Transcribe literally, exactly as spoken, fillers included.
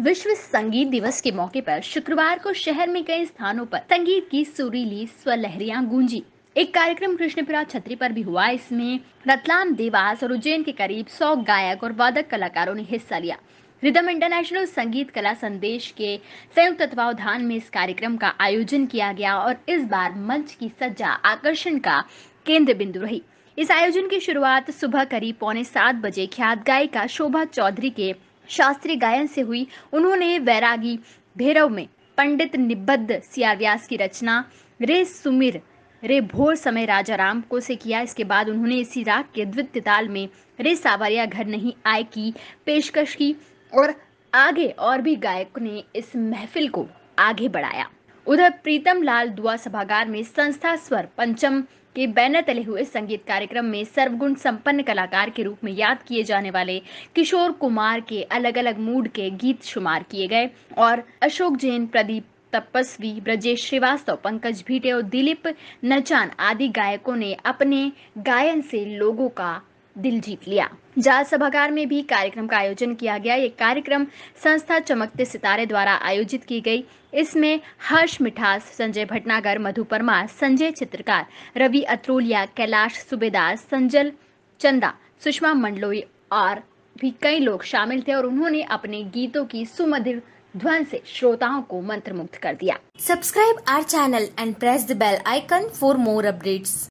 विश्व संगीत दिवस के मौके पर शुक्रवार को शहर में कई स्थानों पर संगीत की सुरीली स्वलहरियां गूंजी। एक कार्यक्रम कृष्णपुरा छत्री पर भी हुआ। इसमें रतलाम, देवास और उज्जैन के करीब सौ गायक और वादक कलाकारों ने हिस्सा लिया। रिदम इंटरनेशनल संगीत कला संदेश के संयुक्त तत्वावधान में इस कार्यक्रम का आयोजन किया गया और इस बार मंच की सज्जा आकर्षण का केंद्र बिंदु रही। इस आयोजन की शुरुआत सुबह करीब पौने सात बजे ख्यात गायिका शोभा चौधरी के शास्त्रीय गायन से हुई। उन्होंने वैरागी भैरव में पंडित निबद्ध सिया व्यास की रचना रे सुमिर रे भोर समय राजा राम को से किया। इसके बाद उन्होंने इसी राग के द्वितीय ताल में रे सावरिया घर नहीं आए की पेशकश की और आगे और भी गायकों ने इस महफिल को आगे बढ़ाया। उधर प्रीतम लाल दुआ सभागार में संस्था स्वर पंचम के बैनर तले हुए संगीत कार्यक्रम में सर्वगुण संपन्न कलाकार के रूप में याद किए जाने वाले किशोर कुमार के अलग अलग मूड के गीत शुमार किए गए और अशोक जैन, प्रदीप तपस्वी, ब्रजेश श्रीवास्तव, पंकज भीटे और दिलीप नचान आदि गायकों ने अपने गायन से लोगों का दिल जीत लिया। जाल सभागार में भी कार्यक्रम का आयोजन किया गया। ये कार्यक्रम संस्था चमकते सितारे द्वारा आयोजित की गई। इसमें हर्ष मिठास, संजय भटनागर, मधु परमार, संजय चित्रकार, रवि अत्रोलिया, कैलाश सुबेदास, संजल चंदा, सुषमा मंडलोई और भी कई लोग शामिल थे और उन्होंने अपने गीतों की सुमधुर ध्वन से श्रोताओं को मंत्रमुग्ध कर दिया। Subscribe our channel and press the bell icon for more updates.